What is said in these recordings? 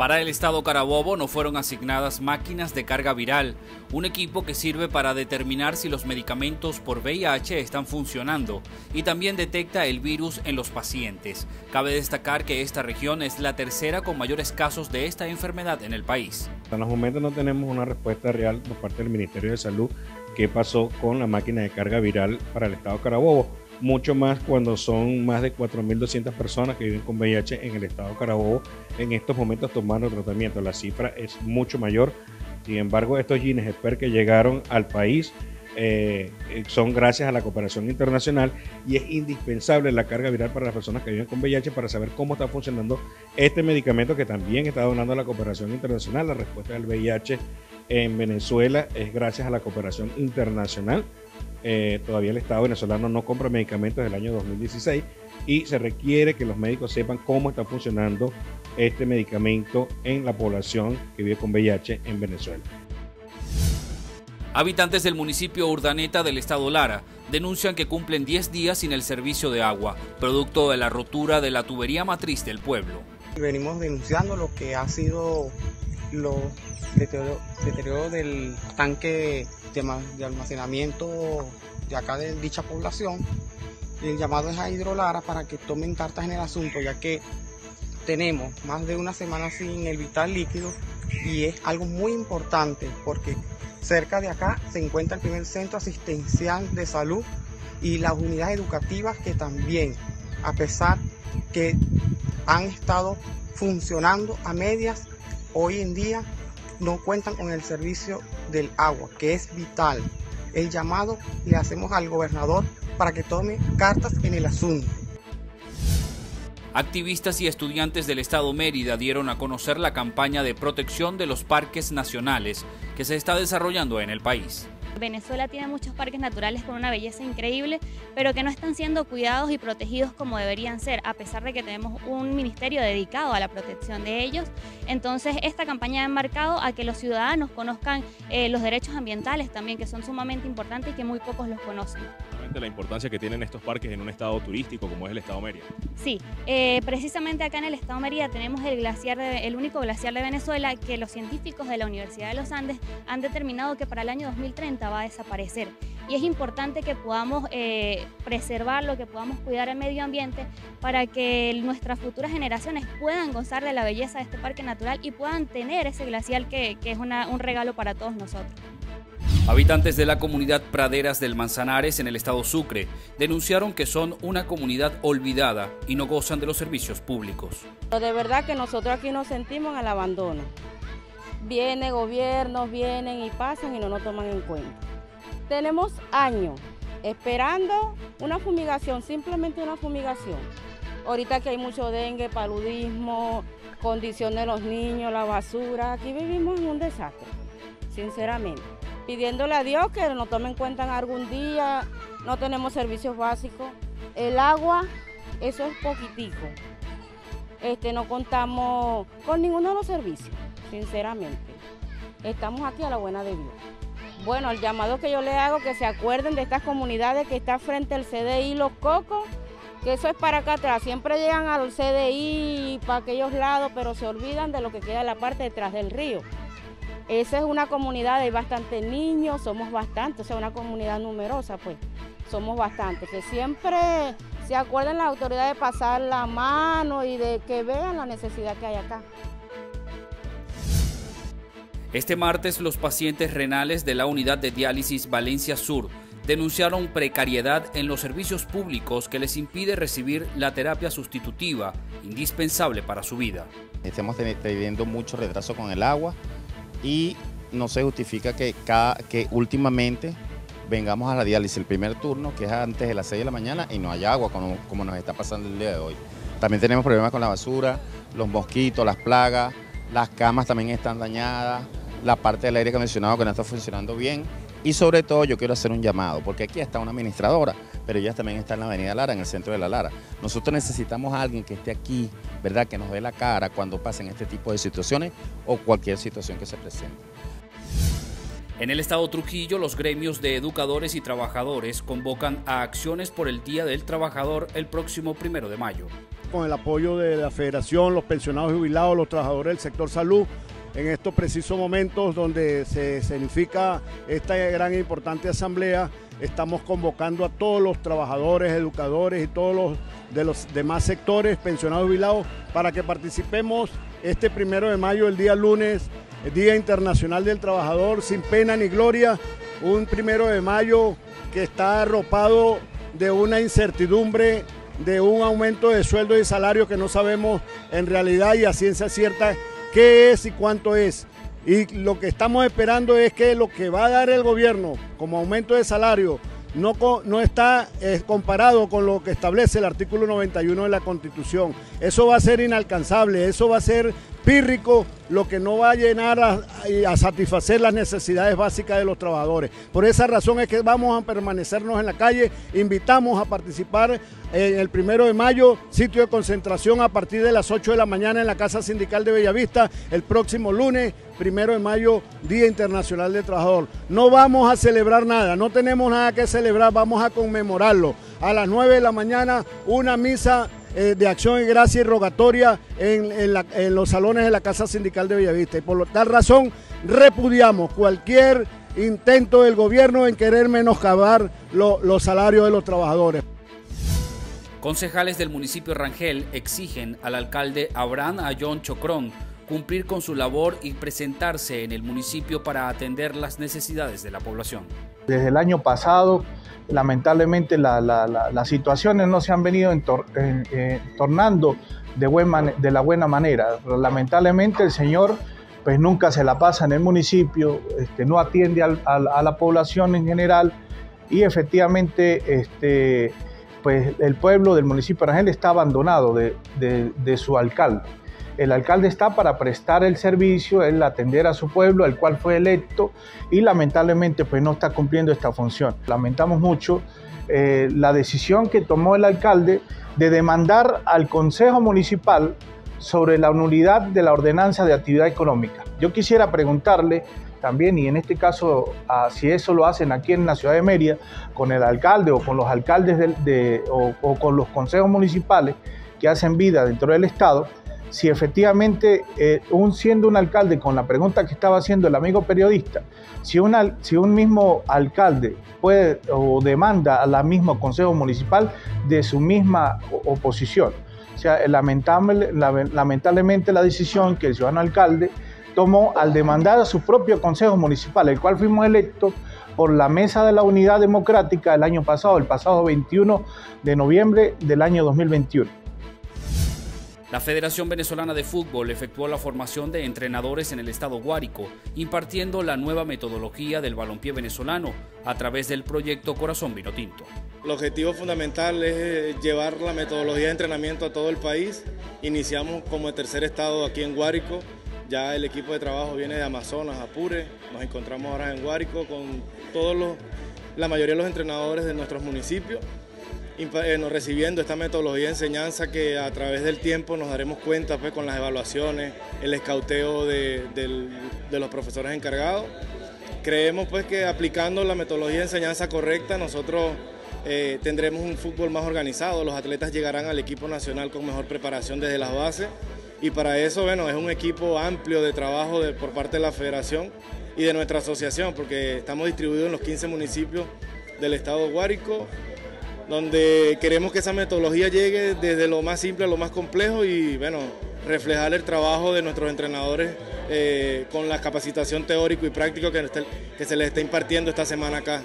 Para el estado Carabobo no fueron asignadas máquinas de carga viral, un equipo que sirve para determinar si los medicamentos por VIH están funcionando y también detecta el virus en los pacientes. Cabe destacar que esta región es la tercera con mayores casos de esta enfermedad en el país. En los momentos no tenemos una respuesta real por parte del Ministerio de Salud qué pasó con la máquina de carga viral para el estado Carabobo. Mucho más cuando son más de 4.200 personas que viven con VIH en el estado de Carabobo en estos momentos tomando tratamiento. La cifra es mucho mayor. Sin embargo, estos Gines Expert que llegaron al país son gracias a la cooperación internacional, y es indispensable la carga viral para las personas que viven con VIH para saber cómo está funcionando este medicamento que también está donando a la cooperación internacional. La respuesta del VIH en Venezuela es gracias a la cooperación internacional. Todavía el Estado venezolano no compra medicamentos desde el año 2016 y se requiere que los médicos sepan cómo está funcionando este medicamento en la población que vive con VIH en Venezuela. Habitantes del municipio Urdaneta del estado Lara denuncian que cumplen 10 días sin el servicio de agua, producto de la rotura de la tubería matriz del pueblo. Venimos denunciando lo que ha sido los deterioro del tanque de almacenamiento de acá de dicha población. El llamado es a Hidrolara para que tomen cartas en el asunto, ya que tenemos más de una semana sin el vital líquido y es algo muy importante porque cerca de acá se encuentra el primer centro asistencial de salud y las unidades educativas que también, a pesar que han estado funcionando a medias, hoy en día no cuentan con el servicio del agua, que es vital. El llamado le hacemos al gobernador para que tome cartas en el asunto. Activistas y estudiantes del estado Mérida dieron a conocer la campaña de protección de los parques nacionales que se está desarrollando en el país. Venezuela tiene muchos parques naturales con una belleza increíble, pero que no están siendo cuidados y protegidos como deberían ser, a pesar de que tenemos un ministerio dedicado a la protección de ellos. Entonces, esta campaña ha enmarcado a que los ciudadanos conozcan los derechos ambientales también, que son sumamente importantes y que muy pocos los conocen. La importancia que tienen estos parques en un estado turístico como es el estado Mérida. Sí, precisamente acá en el estado Mérida tenemos el único glaciar de Venezuela que los científicos de la Universidad de los Andes han determinado que para el año 2030 va a desaparecer. Y es importante que podamos preservarlo, que podamos cuidar el medio ambiente para que nuestras futuras generaciones puedan gozar de la belleza de este parque natural y puedan tener ese glaciar que es un regalo para todos nosotros. Habitantes de la comunidad Praderas del Manzanares en el estado Sucre denunciaron que son una comunidad olvidada y no gozan de los servicios públicos. De verdad que nosotros aquí nos sentimos al abandono. Vienen gobiernos, vienen y pasan y no nos toman en cuenta. Tenemos años esperando una fumigación, simplemente una fumigación. Ahorita que hay mucho dengue, paludismo, condición de los niños, la basura, aquí vivimos en un desastre, sinceramente. Pidiéndole a Dios que nos tomen en cuenta algún día, no tenemos servicios básicos. El agua, eso es poquitico. No contamos con ninguno de los servicios, sinceramente. Estamos aquí a la buena de Dios. Bueno, el llamado que yo le hago que se acuerden de estas comunidades que están frente al CDI Los Cocos, que eso es para acá atrás. Siempre llegan al CDI para aquellos lados, pero se olvidan de lo que queda en la parte detrás del río. Esa es una comunidad, hay bastantes niños, somos bastantes, o sea, una comunidad numerosa, pues, somos bastantes. Que siempre se acuerden las autoridades de pasar la mano y de que vean la necesidad que hay acá. Este martes, los pacientes renales de la unidad de diálisis Valencia Sur denunciaron precariedad en los servicios públicos que les impide recibir la terapia sustitutiva indispensable para su vida. Estamos teniendo mucho retraso con el agua. Y no se justifica que últimamente vengamos a la diálisis el primer turno, que es antes de las 6 de la mañana, y no hay agua, como nos está pasando el día de hoy. También tenemos problemas con la basura, los mosquitos, las plagas, las camas también están dañadas, la parte del aire acondicionado que no está funcionando bien. Y sobre todo yo quiero hacer un llamado, porque aquí está una administradora, pero ella también está en la avenida Lara, en el centro de la Lara. Nosotros necesitamos a alguien que esté aquí, ¿verdad?, que nos dé la cara cuando pasen este tipo de situaciones o cualquier situación que se presente. En el estado Trujillo, los gremios de educadores y trabajadores convocan a acciones por el Día del Trabajador el próximo 1 de mayo. con el apoyo de la Federación, los pensionados jubilados, los trabajadores del sector salud, en estos precisos momentos donde se significa esta gran e importante asamblea. Estamos convocando a todos los trabajadores, educadores y todos los demás sectores, pensionados y jubilados, para que participemos este 1 de mayo, el día lunes, el Día Internacional del Trabajador, sin pena ni gloria, un 1 de mayo que está arropado de una incertidumbre, de un aumento de sueldos y salarios que no sabemos en realidad y a ciencia cierta qué es y cuánto es. Y lo que estamos esperando es que lo que va a dar el gobierno como aumento de salario no está comparado con lo que establece el artículo 91 de la Constitución. Eso va a ser inalcanzable, eso va a ser pírrico, lo que no va a llenar a satisfacer las necesidades básicas de los trabajadores. Por esa razón es que vamos a permanecernos en la calle, invitamos a participar en el 1 de mayo, sitio de concentración a partir de las 8 de la mañana en la Casa Sindical de Bellavista, el próximo lunes, 1 de mayo, Día Internacional del Trabajador. No vamos a celebrar nada, no tenemos nada que celebrar, vamos a conmemorarlo. A las 9 de la mañana, una misa de acción y gracia y rogatoria en los salones de la Casa Sindical de Bellavista, y por tal razón repudiamos cualquier intento del gobierno en querer menoscabar los salarios de los trabajadores. Concejales del municipio Rangel exigen al alcalde Abraham Ayón Chocrón cumplir con su labor y presentarse en el municipio para atender las necesidades de la población. Desde el año pasado, lamentablemente, las situaciones no se han venido tornando de la buena manera. Lamentablemente, el señor pues nunca se la pasa en el municipio, no atiende a la población en general, y efectivamente pues el pueblo del municipio de Rangel está abandonado de su alcalde. El alcalde está para prestar el servicio, él atender a su pueblo, al cual fue electo, y lamentablemente pues no está cumpliendo esta función. Lamentamos mucho la decisión que tomó el alcalde de demandar al Consejo Municipal sobre la nulidad de la ordenanza de actividad económica. Yo quisiera preguntarle también, y en este caso, si eso lo hacen aquí en la ciudad de Mérida, con el alcalde o con los alcaldes o con los consejos municipales que hacen vida dentro del Estado, si efectivamente, siendo un alcalde, con la pregunta que estaba haciendo el amigo periodista, si un mismo alcalde puede o demanda al mismo consejo municipal de su misma oposición. O sea, lamentablemente la decisión que el ciudadano alcalde tomó al demandar a su propio consejo municipal, el cual fuimos electos por la Mesa de la Unidad Democrática el año pasado, el pasado 21 de noviembre del año 2021. La Federación Venezolana de Fútbol efectuó la formación de entrenadores en el estado Guárico, impartiendo la nueva metodología del balompié venezolano a través del proyecto Corazón Vinotinto. El objetivo fundamental es llevar la metodología de entrenamiento a todo el país. Iniciamos como el tercer estado aquí en Guárico. Ya el equipo de trabajo viene de Amazonas, Apure. Nos encontramos ahora en Guárico con la mayoría de los entrenadores de nuestros municipios, recibiendo esta metodología de enseñanza que a través del tiempo nos daremos cuenta, pues, con las evaluaciones, el escauteo de los profesores encargados. Creemos, pues, que aplicando la metodología de enseñanza correcta nosotros tendremos un fútbol más organizado, los atletas llegarán al equipo nacional con mejor preparación desde las bases, y para eso, bueno, es un equipo amplio de trabajo por parte de la Federación y de nuestra asociación, porque estamos distribuidos en los 15 municipios del estado de Guárico, donde queremos que esa metodología llegue desde lo más simple a lo más complejo y, bueno, reflejar el trabajo de nuestros entrenadores con la capacitación teórica y práctica que se les está impartiendo esta semana acá.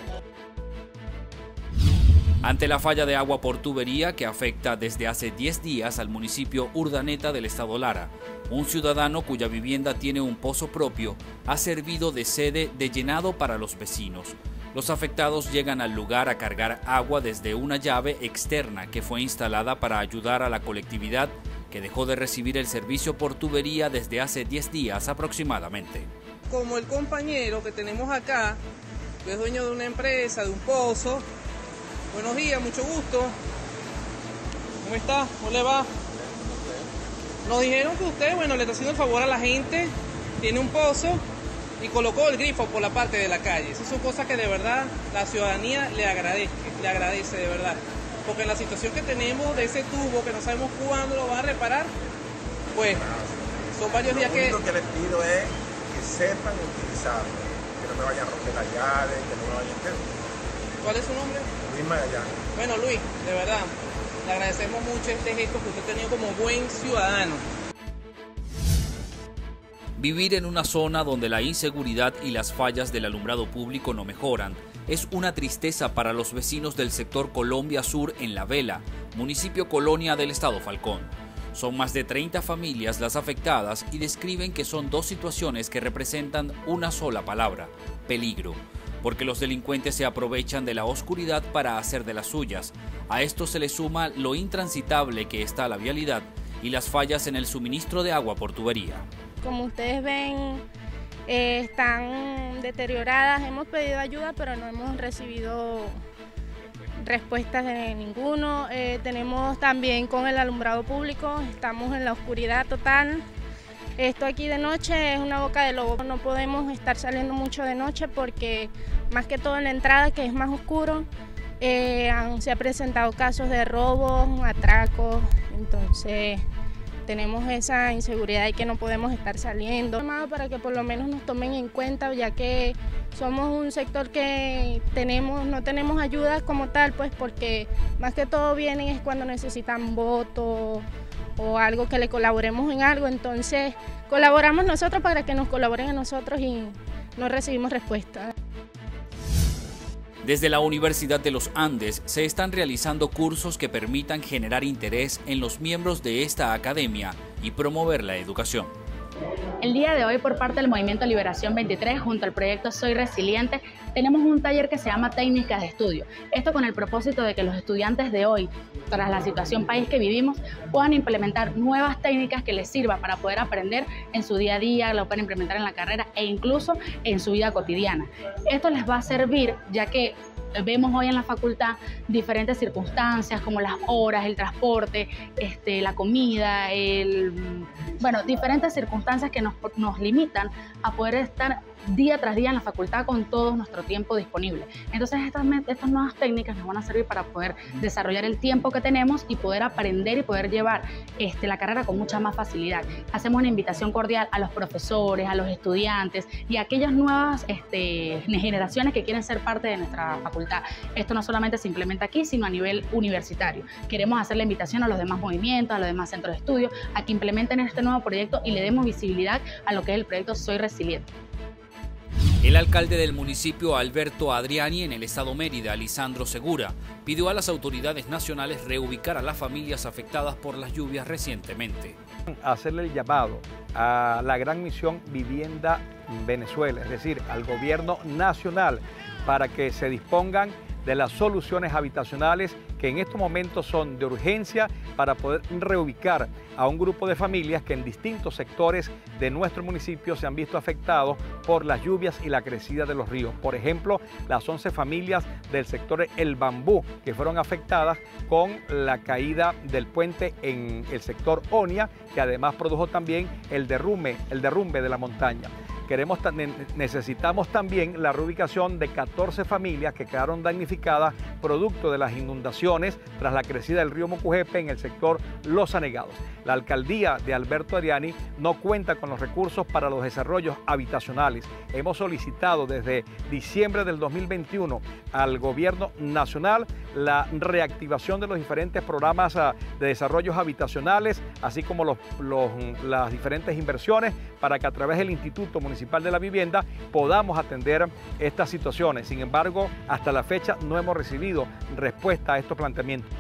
Ante la falla de agua por tubería que afecta desde hace 10 días al municipio Urdaneta del estado Lara, un ciudadano cuya vivienda tiene un pozo propio ha servido de sede de llenado para los vecinos. Los afectados llegan al lugar a cargar agua desde una llave externa que fue instalada para ayudar a la colectividad que dejó de recibir el servicio por tubería desde hace 10 días aproximadamente. Como el compañero que tenemos acá, que es dueño de una empresa, de un pozo. Buenos días, mucho gusto. ¿Cómo está? ¿Cómo le va? Nos dijeron que usted, bueno, le está haciendo el favor a la gente, tiene un pozo, y colocó el grifo por la parte de la calle. Esas son cosas que de verdad la ciudadanía le agradece de verdad. porque en la situación que tenemos de ese tubo que no sabemos cuándo lo van a reparar, pues son varios días que... Lo único que les pido es que sepan utilizarlo, que no me vayan a romper las llaves, que no me vayan a... ¿Cuál es su nombre? Luis Magallanes. Bueno, Luis, de verdad, le agradecemos mucho este gesto que usted ha tenido como buen ciudadano. Vivir en una zona donde la inseguridad y las fallas del alumbrado público no mejoran es una tristeza para los vecinos del sector Colombia Sur en La Vela, municipio colonia del estado Falcón. Son más de 30 familias las afectadas y describen que son dos situaciones que representan una sola palabra: peligro, porque los delincuentes se aprovechan de la oscuridad para hacer de las suyas. A esto se le suma lo intransitable que está la vialidad y las fallas en el suministro de agua por tubería. Como ustedes ven, están deterioradas. Hemos pedido ayuda, pero no hemos recibido respuestas de ninguno. Tenemos también con el alumbrado público, estamos en la oscuridad total. Esto aquí de noche es una boca de lobo. No podemos estar saliendo mucho de noche porque más que todo en la entrada, que es más oscuro, se han presentado casos de robos, atracos, entonces... Tenemos esa inseguridad y que no podemos estar saliendo. Para que por lo menos nos tomen en cuenta, ya que somos un sector que no tenemos ayuda como tal, pues porque más que todo vienen es cuando necesitan votos o algo que le colaboremos en algo. Entonces colaboramos nosotros para que nos colaboren a nosotros y no recibimos respuesta. Desde la Universidad de los Andes se están realizando cursos que permitan generar interés en los miembros de esta academia y promover la educación. El día de hoy, por parte del movimiento Liberación 23, junto al proyecto Soy Resiliente, tenemos un taller que se llama Técnicas de Estudio. Esto con el propósito de que los estudiantes de hoy, tras la situación país que vivimos, puedan implementar nuevas técnicas que les sirva para poder aprender en su día a día, lo pueden implementar en la carrera e incluso en su vida cotidiana. Esto les va a servir, ya que vemos hoy en la facultad diferentes circunstancias como las horas, el transporte, la comida, diferentes circunstancias que nos limitan a poder estar día tras día en la facultad con todo nuestro tiempo disponible. Entonces estas nuevas técnicas nos van a servir para poder desarrollar el tiempo que tenemos y poder aprender y poder llevar la carrera con mucha más facilidad. Hacemos una invitación cordial a los profesores, a los estudiantes y a aquellas nuevas generaciones que quieren ser parte de nuestra facultad. Esto no solamente se implementa aquí, sino a nivel universitario. Queremos hacer la invitación a los demás movimientos, a los demás centros de estudio, a que implementen este nuevo proyecto y le demos visibilidad a lo que es el proyecto Soy Resiliente. El alcalde del municipio Alberto Adriani en el estado Mérida, Lisandro Segura, pidió a las autoridades nacionales reubicar a las familias afectadas por las lluvias recientemente. Hacerle el llamado a la gran misión Vivienda Venezuela, es decir, al gobierno nacional, para que se dispongan de las soluciones habitacionales que en estos momentos son de urgencia para poder reubicar a un grupo de familias que en distintos sectores de nuestro municipio se han visto afectados por las lluvias y la crecida de los ríos. Por ejemplo, las 11 familias del sector El Bambú que fueron afectadas con la caída del puente en el sector Onia, que además produjo también el derrumbe de la montaña. Necesitamos también la reubicación de 14 familias que quedaron damnificadas producto de las inundaciones tras la crecida del río Mocujepe en el sector Los Anegados. La alcaldía de Alberto Adriani no cuenta con los recursos para los desarrollos habitacionales. Hemos solicitado desde diciembre del 2021 al gobierno nacional la reactivación de los diferentes programas de desarrollos habitacionales, así como las diferentes inversiones para que a través del Instituto Municipal de la Vivienda podamos atender estas situaciones. Sin embargo, hasta la fecha no hemos recibido respuesta a estos planteamientos.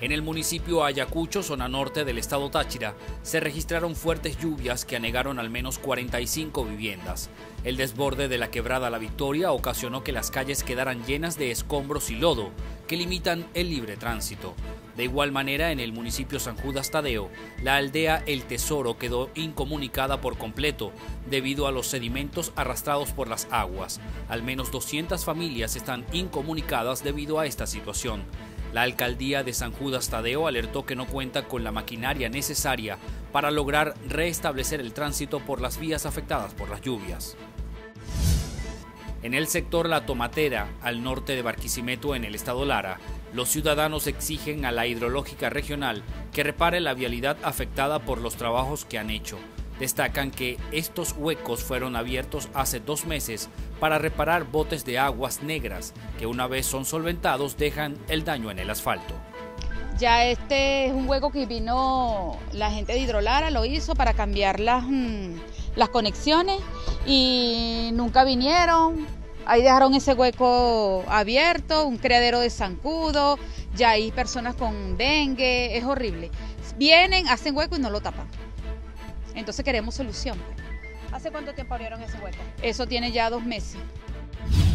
En el municipio Ayacucho, zona norte del estado Táchira, se registraron fuertes lluvias que anegaron al menos 45 viviendas. El desborde de la quebrada La Victoria ocasionó que las calles quedaran llenas de escombros y lodo, que limitan el libre tránsito. De igual manera, en el municipio San Judas Tadeo, la aldea El Tesoro quedó incomunicada por completo debido a los sedimentos arrastrados por las aguas. Al menos 200 familias están incomunicadas debido a esta situación. La alcaldía de San Judas Tadeo alertó que no cuenta con la maquinaria necesaria para lograr restablecer el tránsito por las vías afectadas por las lluvias. En el sector La Tomatera, al norte de Barquisimeto, en el estado Lara, los ciudadanos exigen a la hidrológica regional que repare la vialidad afectada por los trabajos que han hecho. Destacan que estos huecos fueron abiertos hace 2 meses para reparar botes de aguas negras que, una vez son solventados, dejan el daño en el asfalto. Ya este es un hueco que vino la gente de Hidrolara, lo hizo para cambiar las conexiones y nunca vinieron. Ahí dejaron ese hueco abierto, un criadero de zancudo, ya hay personas con dengue, es horrible. Vienen, hacen hueco y no lo tapan. Entonces queremos solución. ¿Hace cuánto tiempo abrieron ese hueco? Eso tiene ya 2 meses.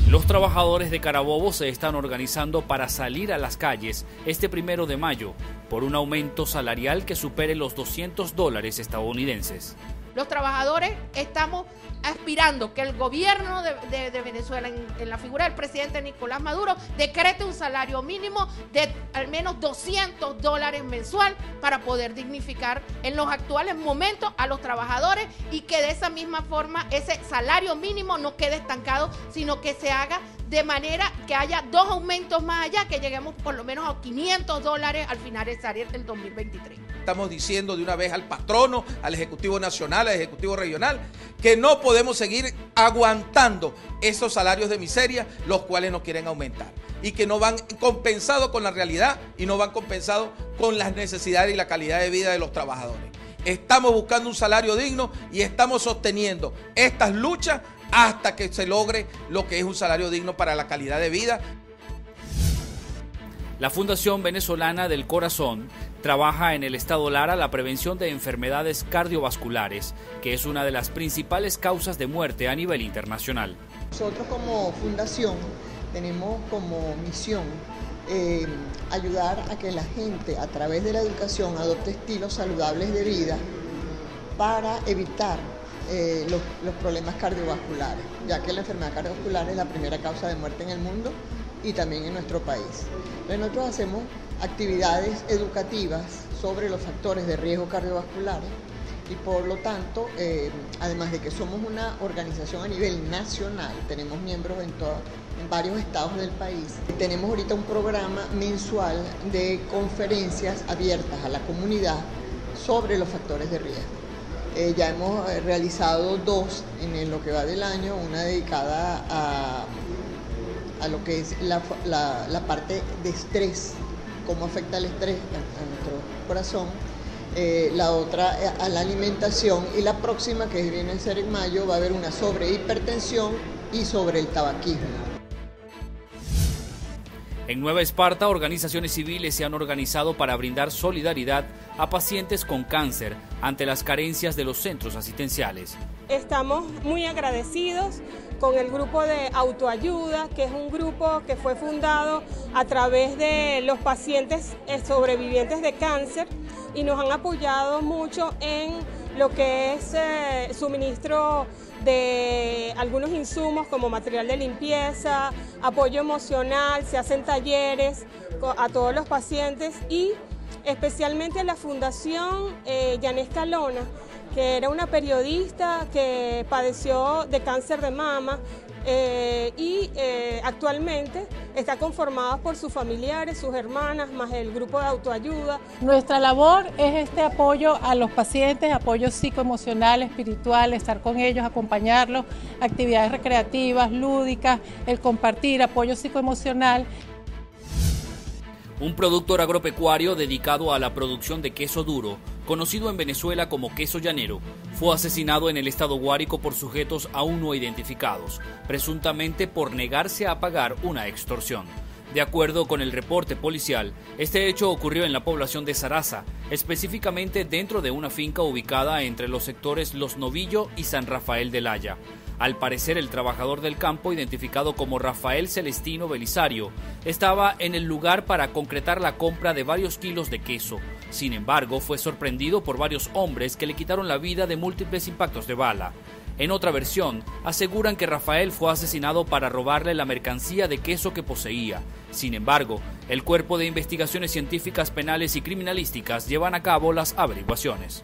Los trabajadores de Carabobo se están organizando para salir a las calles este 1 de mayo por un aumento salarial que supere los $200 estadounidenses. Los trabajadores estamos aspirando que el gobierno de Venezuela, en la figura del presidente Nicolás Maduro, decrete un salario mínimo de al menos $200 mensual para poder dignificar en los actuales momentos a los trabajadores y que de esa misma forma ese salario mínimo no quede estancado, sino que se haga de manera que haya 2 aumentos más allá, que lleguemos por lo menos a $500 al finalizar el 2023. Estamos diciendo de una vez al patrono, al Ejecutivo Nacional, al Ejecutivo Regional, que no podemos seguir aguantando esos salarios de miseria, los cuales no quieren aumentar y que no van compensados con la realidad y no van compensados con las necesidades y la calidad de vida de los trabajadores. Estamos buscando un salario digno y estamos sosteniendo estas luchas hasta que se logre lo que es un salario digno para la calidad de vida. La Fundación Venezolana del Corazón trabaja en el estado Lara la prevención de enfermedades cardiovasculares, que es una de las principales causas de muerte a nivel internacional. Nosotros como fundación tenemos como misión ayudar a que la gente, a través de la educación, adopte estilos saludables de vida para evitar los problemas cardiovasculares, ya que la enfermedad cardiovascular es la primera causa de muerte en el mundo y también en nuestro país. Nosotros hacemos actividades educativas sobre los factores de riesgo cardiovasculares y por lo tanto, además de que somos una organización a nivel nacional, tenemos miembros en varios estados del país. Tenemos ahorita un programa mensual de conferencias abiertas a la comunidad sobre los factores de riesgo. Ya hemos realizado 2 en lo que va del año, una dedicada a lo que es la parte de estrés, cómo afecta el estrés a nuestro corazón, la otra a la alimentación y la próxima, que viene a ser en mayo, va a haber una sobre hipertensión y sobre el tabaquismo. En Nueva Esparta, organizaciones civiles se han organizado para brindar solidaridad a pacientes con cáncer ante las carencias de los centros asistenciales. Estamos muy agradecidos con el grupo de autoayuda, que es un grupo que fue fundado a través de los pacientes sobrevivientes de cáncer y nos han apoyado mucho en lo que es suministro de algunos insumos como material de limpieza, apoyo emocional, se hacen talleres a todos los pacientes y especialmente la Fundación Yanesca Lona, que era una periodista que padeció de cáncer de mama y actualmente está conformada por sus familiares, sus hermanas, más el grupo de autoayuda. Nuestra labor es este apoyo a los pacientes, apoyo psicoemocional, espiritual, estar con ellos, acompañarlos, actividades recreativas, lúdicas, el compartir, apoyo psicoemocional. Un productor agropecuario dedicado a la producción de queso duro, conocido en Venezuela como queso llanero, fue asesinado en el estado Guárico por sujetos aún no identificados, presuntamente por negarse a pagar una extorsión. De acuerdo con el reporte policial, este hecho ocurrió en la población de Zaraza, específicamente dentro de una finca ubicada entre los sectores Los Novillos y San Rafael del Haya. Al parecer, el trabajador del campo, identificado como Rafael Celestino Belisario, estaba en el lugar para concretar la compra de varios kilos de queso. Sin embargo, fue sorprendido por varios hombres que le quitaron la vida de múltiples impactos de bala. En otra versión, aseguran que Rafael fue asesinado para robarle la mercancía de queso que poseía. Sin embargo, el Cuerpo de Investigaciones Científicas Penales y Criminalísticas llevan a cabo las averiguaciones.